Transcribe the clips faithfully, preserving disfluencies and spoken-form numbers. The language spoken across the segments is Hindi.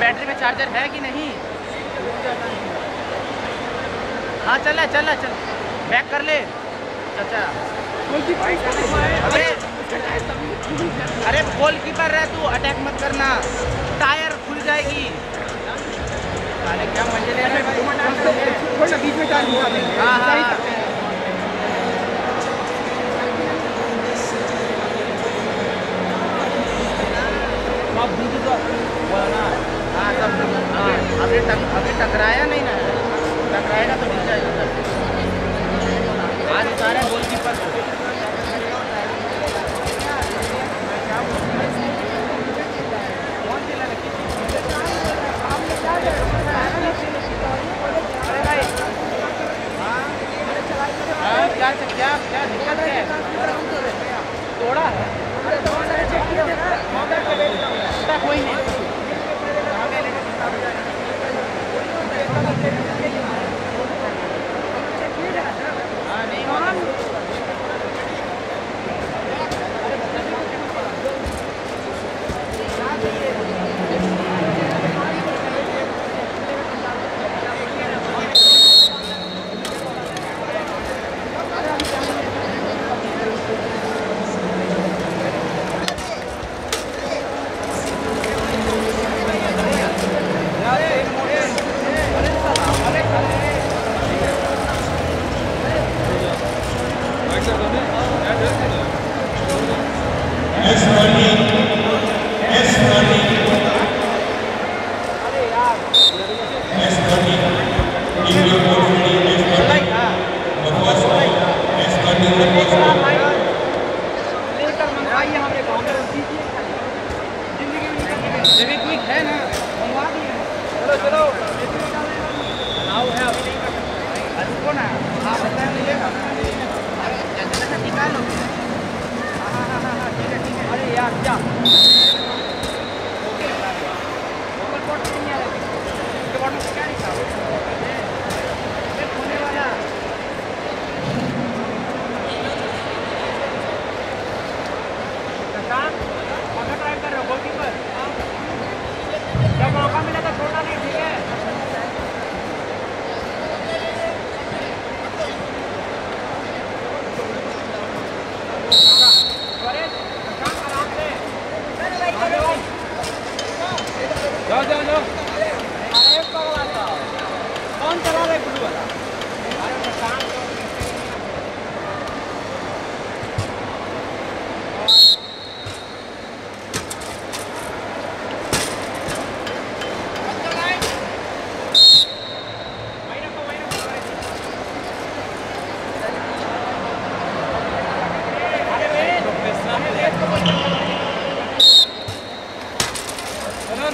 बैटरी में चार्जर है कि नहीं? हाँ चल रहा चल रहा चल बैक कर ले चाचा। अरे अरे गोल कीपर है तू, अटैक मत करना, टायर खुल जाएगी। अरे क्या मजे ले रहा है, बीच में टायर हुआ। हाँ हाँ अभी तक अभी टकराया नहीं ना, टकराएगा तो मिल जाएगा। आज सारे गोलकीपर क्या क्या क्या दिक्कत है, थोड़ा कोई नहीं।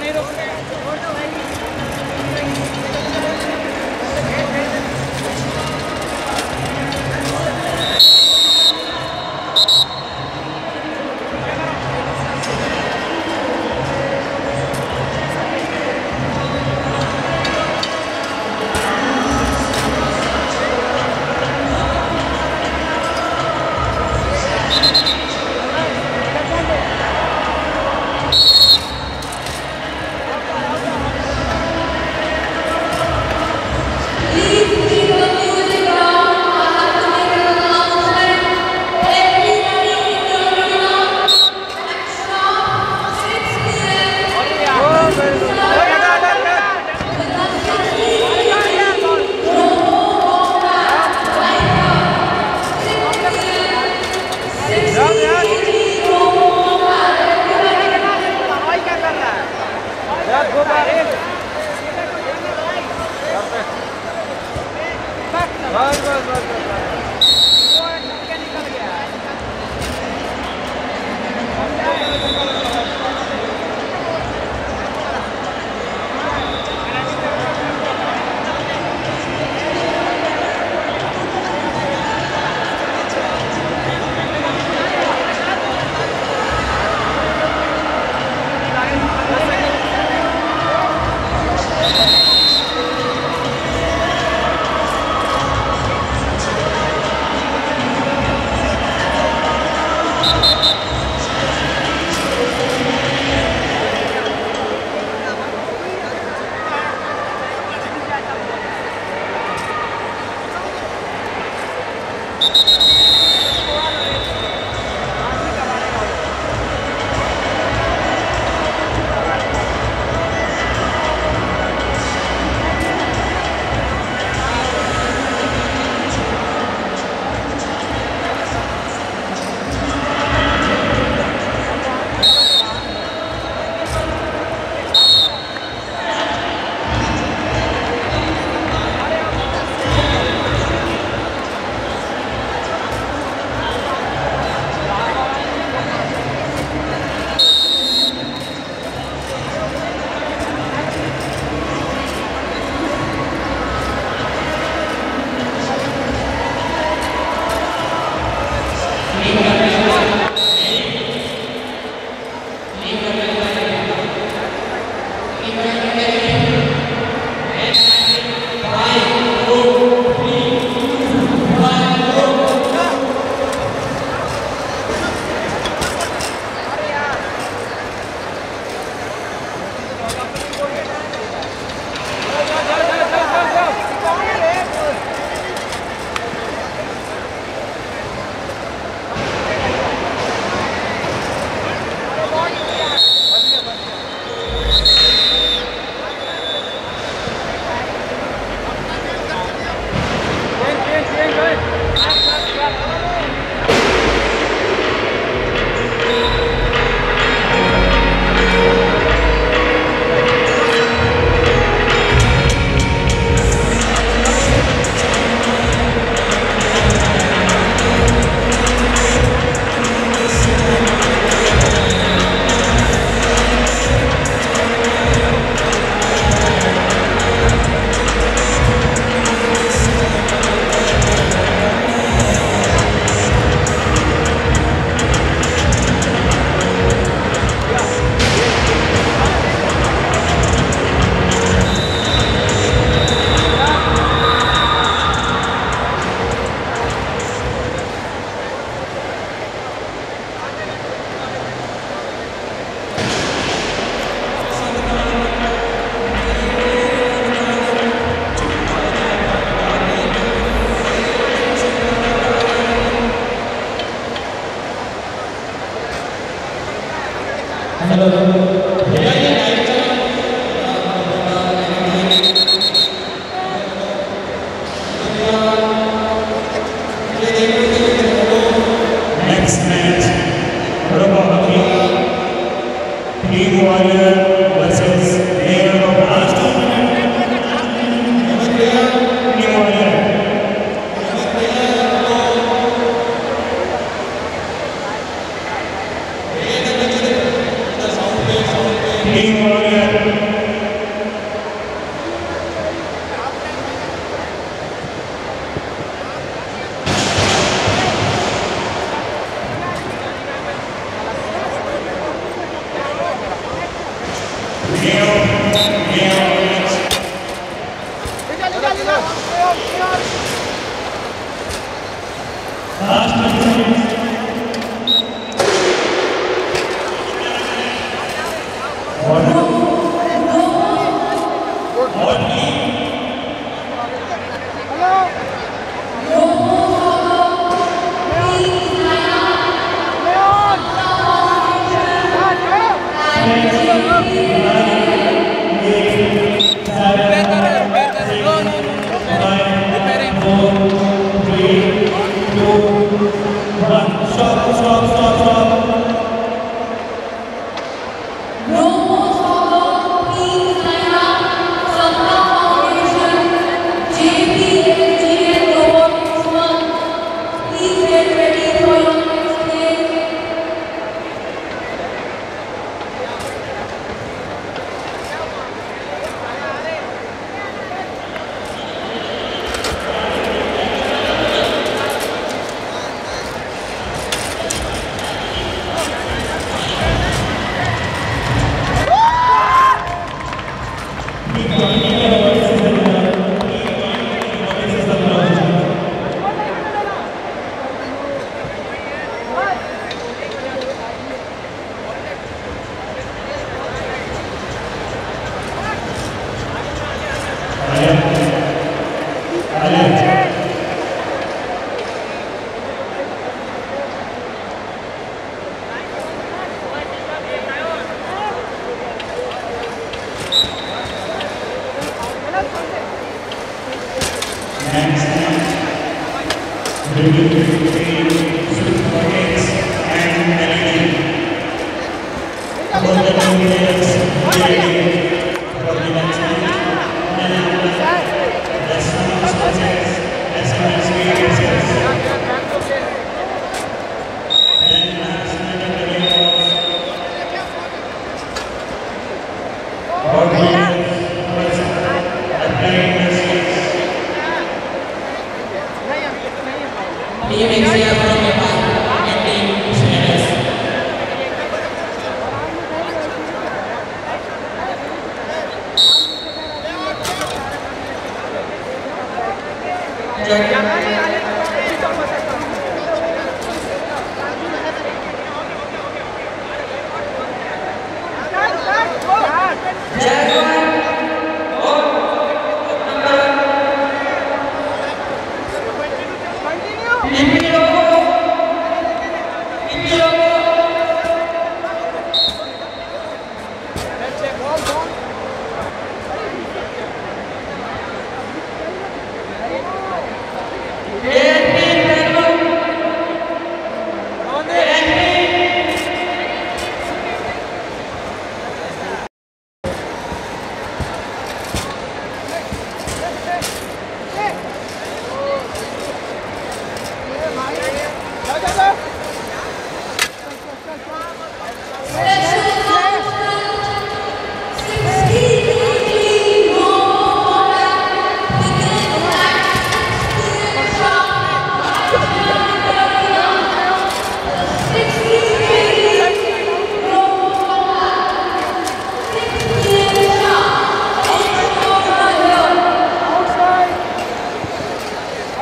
नहीं रोकते। Next match, probably Team Warrior versus Mayor of Rajasthan. Team Warrior. Team Warrior.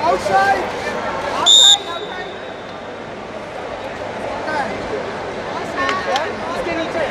Outside, outside, outside. Okay. Let's get each other.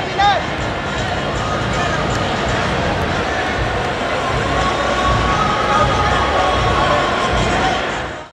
Peanut, Peanut!